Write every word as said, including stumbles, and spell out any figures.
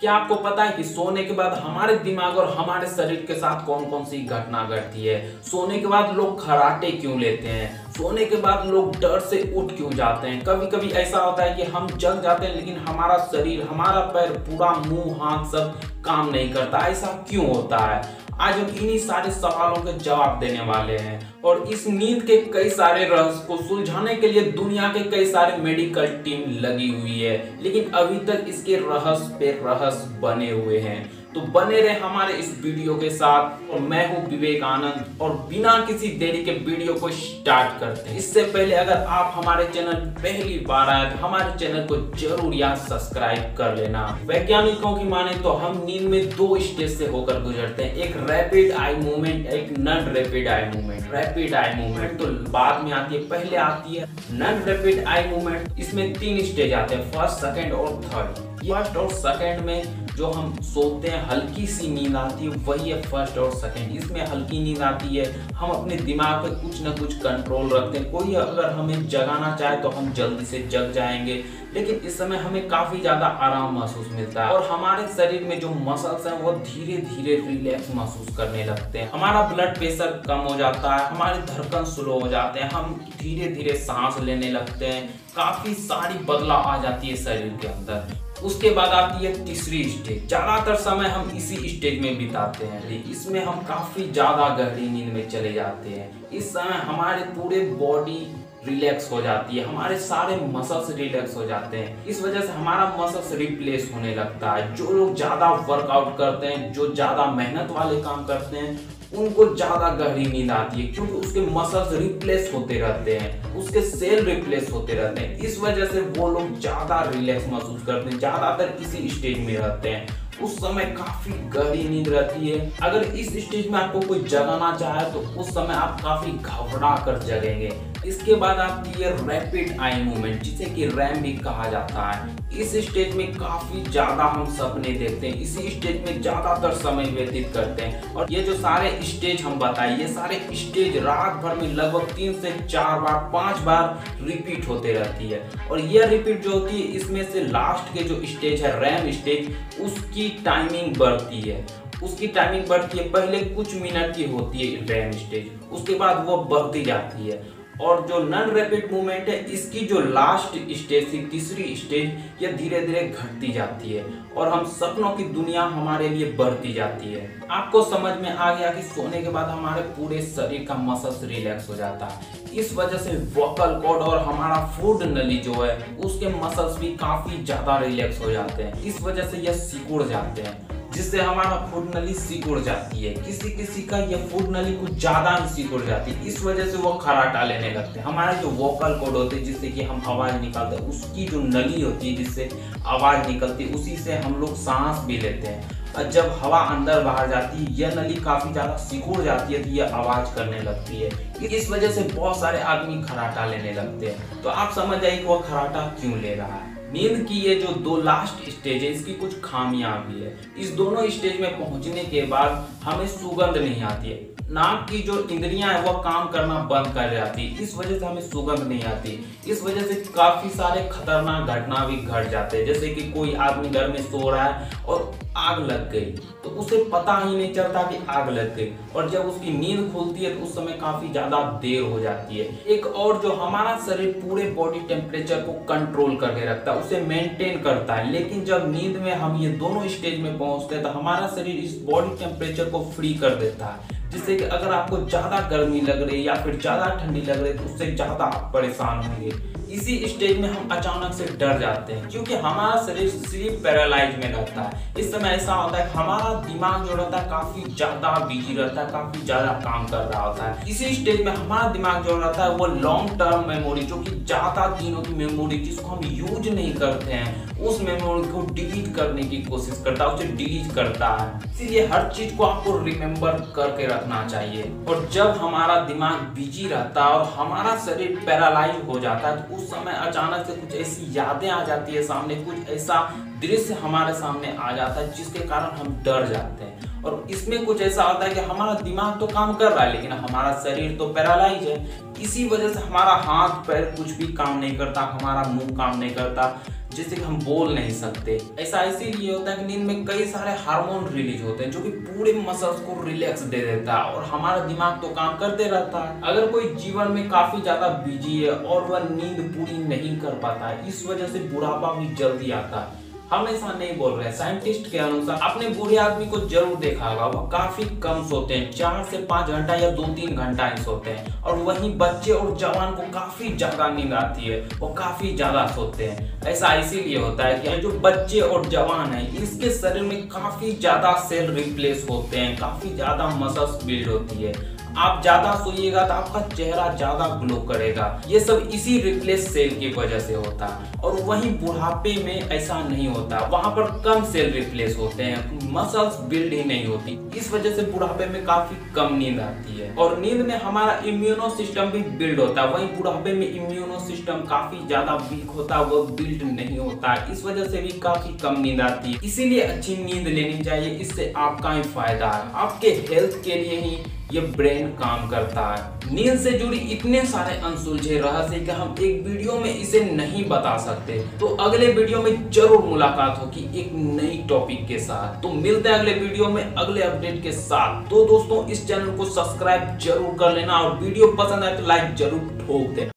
क्या आपको पता है कि सोने के बाद हमारे दिमाग और हमारे शरीर के साथ कौन कौन सी घटना घटती है? सोने के बाद लोग खराटे क्यों लेते हैं? सोने के बाद लोग डर से उठ क्यों जाते हैं? कभी कभी ऐसा होता है कि हम जग जाते हैं लेकिन हमारा शरीर, हमारा पैर, पूरा मुंह, हाथ सब काम नहीं करता। ऐसा क्यों होता है? आज हम इन्हीं सारे सवालों के जवाब देने वाले हैं और इस नींद के कई सारे रहस्य को सुलझाने के लिए दुनिया के कई सारे मेडिकल टीम लगी हुई है, लेकिन अभी तक इसके रहस्य पे रहस्य बने हुए हैं। तो बने रहे हमारे इस वीडियो के साथ और मैं हूं विवेक आनंद और बिना किसी देरी के वीडियो को स्टार्ट करते हैं। इससे पहले अगर आप हमारे चैनल पहली बार आए तो हमारे चैनल को जरूर यार सब्सक्राइब कर लेना। वैज्ञानिकों की माने तो हम नींद में दो स्टेज से होकर गुजरते हैं, एक रैपिड आई मूवमेंट, एक non rapid eye movement. Rapid eye movement तो बाद में आती है, पहले आती है नॉन रैपिड आई मूवमेंट। इसमें तीन स्टेज आते हैं, फर्स्ट, सेकेंड और थर्ड। फर्स्ट और सेकेंड में जो हम सोते हैं हल्की सी नींद आती है, वही है फर्स्ट और सेकंड। इसमें हल्की नींद आती है, हम अपने दिमाग पर कुछ ना कुछ कंट्रोल रखते हैं। कोई अगर हमें जगाना चाहे तो हम जल्दी से जग जाएंगे, लेकिन इस समय हमें काफ़ी ज़्यादा आराम महसूस मिलता है और हमारे शरीर में जो मसल्स हैं वो धीरे धीरे रिलैक्स महसूस करने लगते हैं। हमारा ब्लड प्रेशर कम हो जाता है, हमारी धड़कन स्लो हो जाते हैं, हम धीरे धीरे सांस लेने लगते हैं, काफ़ी सारी बदलाव आ जाती है शरीर के अंदर। उसके बाद आती है तीसरी स्टेज। ज़्यादातर समय हम इसी स्टेज में बिताते हैं, इसमें हम काफ़ी ज़्यादा गहरी नींद में चले जाते हैं। इस समय हमारे पूरे बॉडी रिलैक्स हो जाती है, हमारे सारे मसल्स रिलैक्स हो जाते हैं। इस वजह से हमारा मसल्स रिप्लेस होने लगता है। जो लोग ज़्यादा वर्कआउट करते हैं, जो ज़्यादा मेहनत वाले काम करते हैं, उनको ज़्यादा गहरी नींद आती है क्योंकि उसके मसल्स रिप्लेस होते रहते हैं, उसके सेल रिप्लेस होते रहते हैं। इस वजह से वो लोग ज़्यादा रिलैक्स महसूस करते हैं, ज़्यादातर इसी स्टेज में रहते हैं। उस समय काफ़ी गहरी नींद रहती है। अगर इस स्टेज में आपको कोई जगाना चाहे तो उस समय आप काफ़ी घबरा कर जगेंगे। इसके बाद आती है रैपिड आई मूवमेंट, जिसे कि रैम भी कहा जाता है। इस स्टेज में काफ़ी ज़्यादा हम सपने देखते हैं, इसी स्टेज में ज़्यादातर समय व्यतीत करते हैं। और ये जो सारे स्टेज हम बताए, ये सारे स्टेज रात भर में लगभग तीन से चार बार पाँच बार रिपीट होते रहती है। और यह रिपीट जो होती है, इसमें से लास्ट के जो स्टेज है रैम स्टेज, उसकी टाइमिंग बढ़ती है, उसकी टाइमिंग बढ़ती है। पहले कुछ मिनट की होती है रैम स्टेज, उसके बाद वो बढ़ती जाती है। और जो नॉन रैपिड मूवमेंट है, इसकी जो लास्ट स्टेज थी, तीसरी स्टेज, यह धीरे धीरे घटती जाती है और हम सपनों की दुनिया हमारे लिए बढ़ती जाती है। आपको समझ में आ गया कि सोने के बाद हमारे पूरे शरीर का मसल्स रिलैक्स हो जाता है। इस वजह से वोकल कॉर्ड और हमारा फूड नली जो है, उसके मसल्स भी काफ़ी ज़्यादा रिलैक्स हो जाते हैं। इस वजह से यह सिकुड़ जाते हैं, जिससे हमारा फूड नली सिकुड़ जाती है। किसी किसी का यह फूड नली कुछ ज़्यादा ही सिकुड़ जाती है, इस वजह से वो खराटा लेने लगते हैं। हमारा जो वोकल कॉर्ड होते हैं, जिससे कि हम आवाज़ निकालते हैं, उसकी जो नली होती है जिससे आवाज़ निकलती है, उसी से हम लोग सांस भी लेते हैं। और जब हवा अंदर बाहर जाती है, यह नली काफ़ी ज़्यादा सिकुड़ जाती है तो यह आवाज़ करने लगती है। इस वजह से बहुत सारे आदमी खराटा लेने लगते हैं। तो आप समझ आइए कि वह खराटा क्यों ले रहा है। नींद की ये जो दो लास्ट स्टेज है, इसकी कुछ खामियां भी है। इस दोनों स्टेज में पहुंचने के बाद हमें सुगंध नहीं आती है, नाक की जो इंद्रियां है वह काम करना बंद कर जाती है। इस वजह से हमें सुगंध नहीं आती, इस वजह से काफ़ी सारे खतरनाक घटना भी घट जाते हैं। जैसे कि कोई आदमी घर में सो रहा है और आग लग गई तो उसे पता ही नहीं चलता कि आग लग गई, और जब उसकी नींद खुलती है तो उस समय काफ़ी ज़्यादा देर हो जाती है। एक और जो हमारा शरीर पूरे बॉडी टेम्परेचर को कंट्रोल करके रखता है, उसे मेंटेन करता है, लेकिन जब नींद में हम ये दोनों स्टेज में पहुंचते हैं तो हमारा शरीर इस बॉडी टेम्परेचर को फ्री कर देता है। जिससे कि अगर आपको ज़्यादा गर्मी लग रही है या फिर ज़्यादा ठंडी लग रही है तो उससे ज़्यादा आप परेशान होंगे। इसी स्टेज में हम अचानक से डर जाते हैं क्योंकि हमारा शरीर स्लीप पैरालाइज में रहता है। इस समय ऐसा होता है कि हमारा दिमाग जो रहता है काफ़ी ज़्यादा बिजी रहता है, काफ़ी ज़्यादा काम कर रहा होता है। इसी स्टेज में हमारा दिमाग जो रहता है वो लॉन्ग टर्म मेमोरी, जो कि ज़्यादा दिनों की मेमोरी जिसको हम यूज नहीं करते हैं, उस मेमोरी को डिलीट करने की कोशिश करता है, उसे डिलीट करता है। इसीलिए हर चीज़ को आपको रिमेम्बर करके रखना चाहिए। और जब हमारा दिमाग बिजी रहता है और हमारा शरीर पैरालाइज हो जाता है, उस समय अचानक से कुछ ऐसी यादें आ जाती है सामने, कुछ ऐसा दृश्य हमारे सामने आ जाता है जिसके कारण हम डर जाते हैं। और इसमें कुछ ऐसा होता है कि हमारा दिमाग तो काम कर रहा है लेकिन हमारा शरीर तो पैरालाइज है। इसी वजह से हमारा हाथ पैर कुछ भी काम नहीं करता, हमारा मुंह काम नहीं करता। जिसे हम बोल नहीं सकते। ऐसा इसीलिए होता है कि नींद में कई सारे हार्मोन रिलीज होते हैं जो कि पूरे मसल्स को रिलैक्स दे देता है और हमारा दिमाग तो काम करते रहता है। अगर कोई जीवन में काफी ज्यादा बिजी है और वह नींद पूरी नहीं कर पाता है, इस वजह से बुढ़ापा भी जल्दी आता है। हम ऐसा नहीं बोल रहे, साइंटिस्ट के अनुसार आपने बूढ़े आदमी को जरूर देखा होगा, वह काफी कम सोते हैं, चार से पाँच घंटा या दो तीन घंटा ही सोते हैं। और वहीं बच्चे और जवान को काफी ज्यादा नींद आती है, वो काफी ज्यादा सोते हैं। ऐसा इसीलिए होता है कि जो बच्चे और जवान है इसके शरीर में काफी ज्यादा सेल रिप्लेस होते हैं, काफी ज्यादा मसल्स बिल्ड होती है। आप ज्यादा सोइएगा तो आपका चेहरा ज्यादा ग्लो करेगा, ये सब इसी रिप्लेस सेल की वजह से होता है। और वहीं बुढ़ापे में ऐसा नहीं होता, वहां पर कम सेल रिप्लेस होते हैं, मसल्स बिल्ड ही नहीं होती, इस वजह से बुढ़ापे में काफी कम नींद आती है। और नींद में हमारा इम्यूनो सिस्टम भी बिल्ड होता है, वहीं बुढ़ापे में इम्यूनो सिस्टम काफी ज्यादा वीक होता है, वो बिल्ड नहीं होता, इस वजह से भी काफी कम नींद आती है। इसीलिए अच्छी नींद लेनी चाहिए, इससे आपका ही फायदा है, आपके हेल्थ के लिए ही ये ब्रेन काम करता है। नींद से जुड़ी इतने सारे अनसुलझे रहस्य कि हम एक वीडियो में इसे नहीं बता सकते, तो अगले वीडियो में जरूर मुलाकात होगी एक नई टॉपिक के साथ। तो मिलते हैं अगले वीडियो में अगले अपडेट के साथ। तो दोस्तों, इस चैनल को सब्सक्राइब जरूर कर लेना और वीडियो पसंद आए तो लाइक जरूर ठोक देना।